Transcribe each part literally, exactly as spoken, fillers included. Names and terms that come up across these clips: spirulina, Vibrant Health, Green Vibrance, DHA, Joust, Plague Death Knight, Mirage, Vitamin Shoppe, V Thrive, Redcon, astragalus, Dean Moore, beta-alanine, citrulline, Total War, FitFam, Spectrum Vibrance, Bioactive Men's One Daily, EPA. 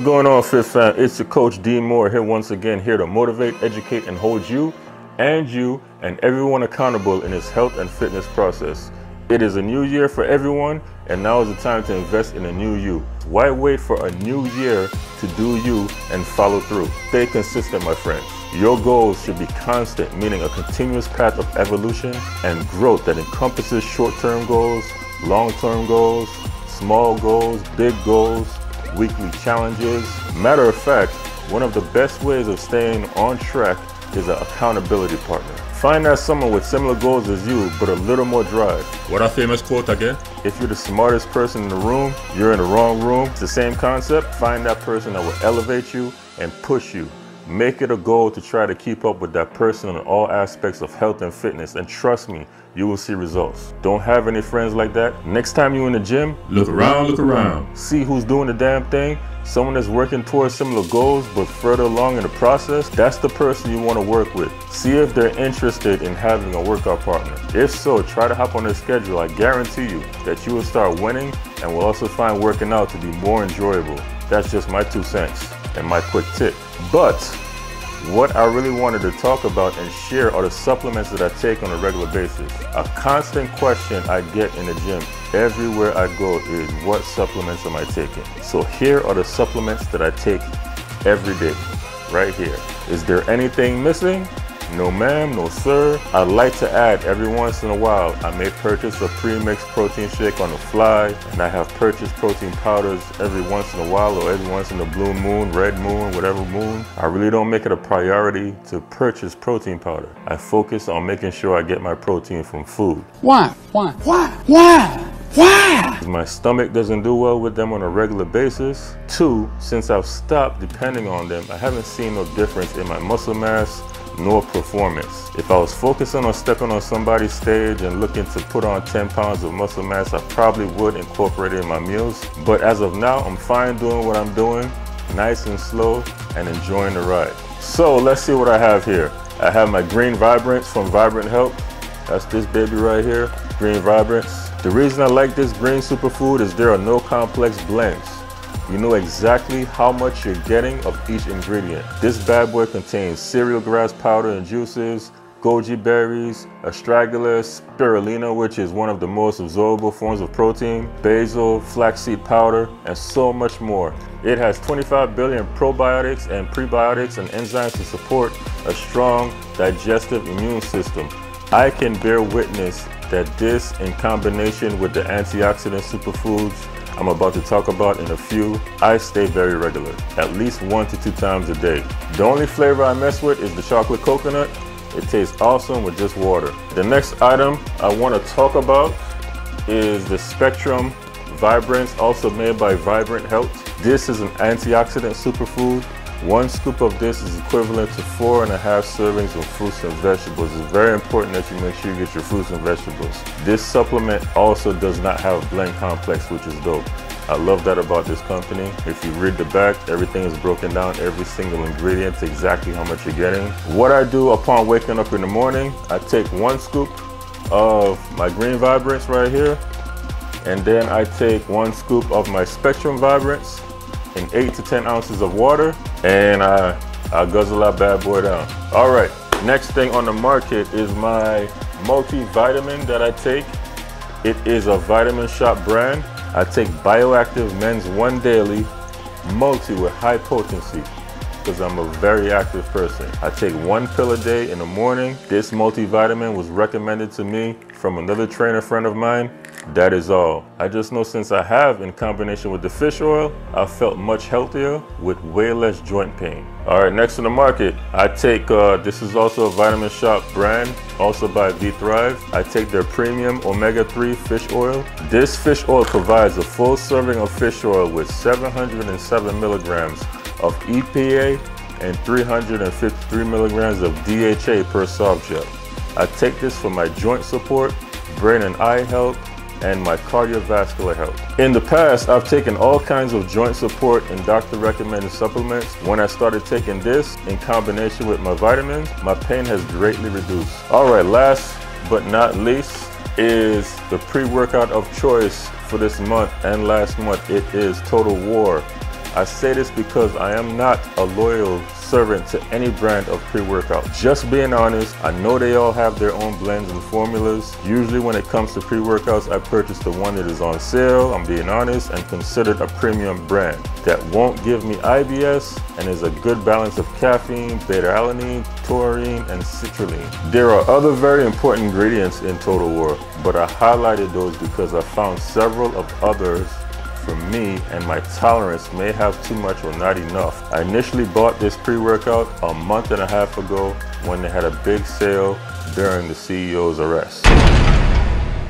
What's going on, FitFam? It's your coach, Dean Moore, here once again, here to motivate, educate, and hold you and you and everyone accountable in this health and fitness process. It is a new year for everyone, and now is the time to invest in a new you. Why wait for a new year to do you and follow through? Stay consistent, my friends. Your goals should be constant, meaning a continuous path of evolution and growth that encompasses short-term goals, long-term goals, small goals, big goals, weekly challenges. Matter of fact, one of the best ways of staying on track is an accountability partner. Find that someone with similar goals as you, but a little more drive. What a famous quote again? If you're the smartest person in the room, you're in the wrong room. It's the same concept. Find that person that will elevate you and push you. Make it a goal to try to keep up with that person in all aspects of health and fitness, and trust me, you will see results. Don't have any friends like that? Next time you're in the gym, look around, look around. See who's doing the damn thing? Someone that's working towards similar goals but further along in the process? That's the person you want to work with. See if they're interested in having a workout partner. If so, try to hop on their schedule. I guarantee you that you will start winning and will also find working out to be more enjoyable. That's just my two cents and my quick tip. But what I really wanted to talk about and share are the supplements that I take on a regular basis. A constant question I get in the gym everywhere I go is, what supplements am I taking? So here are the supplements that I take every day, right here. Is there anything missing? No ma'am, no sir. I like to add every once in a while, I may purchase a pre-mixed protein shake on the fly, and I have purchased protein powders every once in a while, or every once in the blue moon, red moon, whatever moon. I really don't make it a priority to purchase protein powder. I focus on making sure I get my protein from food. Why? Why? Why? Why? Why? My stomach doesn't do well with them on a regular basis. Two, since I've stopped depending on them, I haven't seen no difference in my muscle mass nor performance. If I was focusing on stepping on somebody's stage and looking to put on ten pounds of muscle mass, I probably would incorporate it in my meals. But as of now, I'm fine doing what I'm doing, nice and slow, and enjoying the ride. So let's see what I have here. I have my Green Vibrance from Vibrant Health. That's this baby right here, Green Vibrance. The reason I like this green superfood is there are no complex blends. You know exactly how much you're getting of each ingredient. This bad boy contains cereal grass powder and juices, goji berries, astragalus, spirulina, which is one of the most absorbable forms of protein, basil, flaxseed powder, and so much more. It has twenty-five billion probiotics and prebiotics and enzymes to support a strong digestive immune system. I can bear witness that this, in combination with the antioxidant superfoods I'm about to talk about in a few, I stay very regular, at least one to two times a day. The only flavor I mess with is the chocolate coconut. It tastes awesome with just water. The next item I want to talk about is the Spectrum Vibrance, also made by Vibrant Health. This is an antioxidant superfood. One scoop of this is equivalent to four and a half servings of fruits and vegetables. It's very important that you make sure you get your fruits and vegetables. This supplement also does not have blend complex, which is dope. I love that about this company. If you read the back, everything is broken down, every single ingredient, to exactly how much you're getting. What I do upon waking up in the morning, I take one scoop of my Green Vibrance right here, and then I take one scoop of my Spectrum Vibrance in eight to ten ounces of water, and I, I guzzle that bad boy down. All right, next thing on the market is my multivitamin that I take. It is a Vitamin Shoppe brand. I take Bioactive Men's One Daily Multi with high potency, because I'm a very active person. I take one pill a day in the morning. This multivitamin was recommended to me from another trainer friend of mine. That is all. I just know since I have, in combination with the fish oil, I felt much healthier with way less joint pain. All right, next in the market, I take, uh, this is also a Vitamin Shoppe brand, also by V Thrive. I take their premium omega three fish oil. This fish oil provides a full serving of fish oil with seven hundred seven milligrams of E P A and three hundred fifty-three milligrams of D H A per soft gel. I take this for my joint support, brain and eye health, and my cardiovascular health. In the past, I've taken all kinds of joint support and doctor recommended supplements. When I started taking this in combination with my vitamins, my pain has greatly reduced. All right, last but not least is the pre-workout of choice for this month and last month. It is Total War I say this because I am not a loyal servant to any brand of pre-workout. Just being honest, I know they all have their own blends and formulas. Usually when it comes to pre-workouts, I purchase the one that is on sale, I'm being honest, and considered a premium brand that won't give me I B S and is a good balance of caffeine, beta-alanine, taurine, and citrulline. There are other very important ingredients in Total War, but I highlighted those because I found several of others for me and my tolerance may have too much or not enough. I initially bought this pre-workout a month and a half ago when they had a big sale during the C E O's arrest.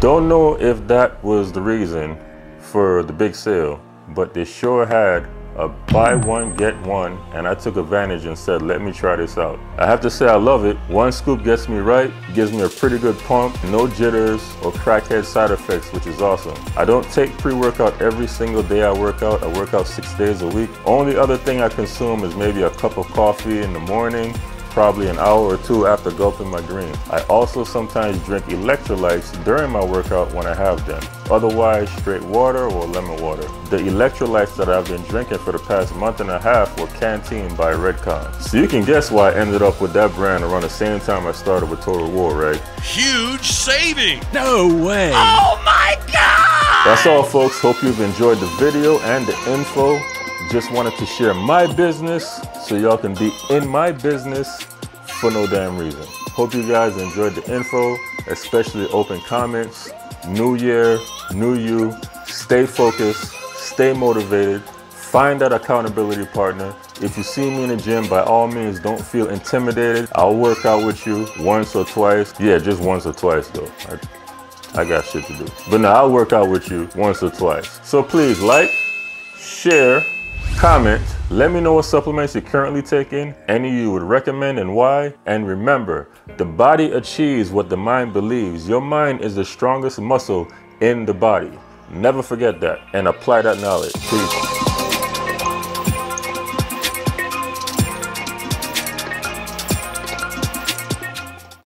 Don't know if that was the reason for the big sale, but they sure had a buy one get one, and I took advantage and said, let me try this out. I have to say I love it. One scoop gets me right, gives me a pretty good pump, no jitters or crackhead side effects, which is awesome. I don't take pre-workout every single day I work out. I work out six days a week. Only other thing I consume is maybe a cup of coffee in the morning, probably an hour or two after gulping my green. I also sometimes drink electrolytes during my workout when I have them. Otherwise, straight water or lemon water. The electrolytes that I've been drinking for the past month and a half were Canteen by Redcon. So you can guess why I ended up with that brand around the same time I started with Total War, right? Huge saving! No way! Oh my God! That's all, folks. Hope you've enjoyed the video and the info. Just wanted to share my business so y'all can be in my business for no damn reason. Hope you guys enjoyed the info, especially open comments. New year, new you. Stay focused, stay motivated, find that accountability partner. If you see me in the gym, by all means, don't feel intimidated. I'll work out with you once or twice. Yeah, just once or twice though. I, I got shit to do. But no, I'll work out with you once or twice. So please like, share, comment, let me know what supplements you're currently taking, any you would recommend and why. And remember, the body achieves what the mind believes. Your mind is the strongest muscle in the body. Never forget that and apply that knowledge. Peace.